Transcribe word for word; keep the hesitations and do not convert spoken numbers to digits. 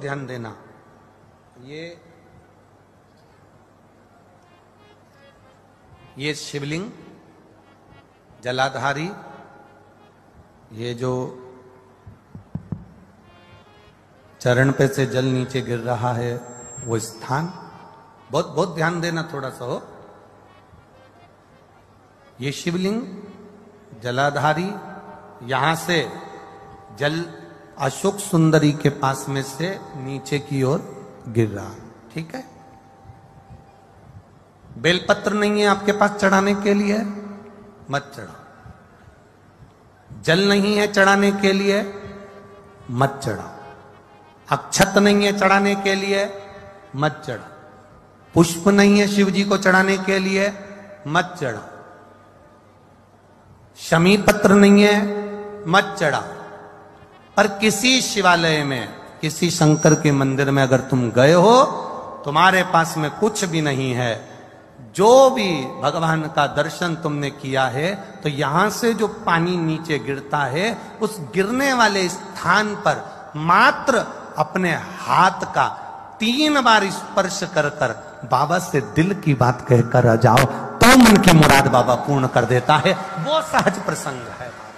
ध्यान देना। ये ये शिवलिंग जलाधारी, ये जो चरण पे से जल नीचे गिर रहा है वो स्थान, बहुत बहुत ध्यान देना थोड़ा सा हो। ये शिवलिंग जलाधारी, यहां से जल अशोक सुंदरी के पास में से नीचे की ओर गिर रहा है, ठीक है। बेलपत्र नहीं है आपके पास चढ़ाने के लिए, मत चढ़ाओ। जल नहीं है चढ़ाने के लिए, मत चढ़ाओ। अक्षत नहीं है चढ़ाने के लिए, मत चढ़ाओ। पुष्प नहीं है शिवजी को चढ़ाने के लिए, मत चढ़ाओ। शमी पत्र नहीं है, मत चढ़ाओ। पर किसी शिवालय में, किसी शंकर के मंदिर में अगर तुम गए हो, तुम्हारे पास में कुछ भी नहीं है, जो भी भगवान का दर्शन तुमने किया है, तो यहां से जो पानी नीचे गिरता है, उस गिरने वाले स्थान पर मात्र अपने हाथ का तीन बार स्पर्श कर कर बाबा से दिल की बात कहकर आ जाओ, तो मन की मुराद बाबा पूर्ण कर देता है। वो सहज प्रसंग है।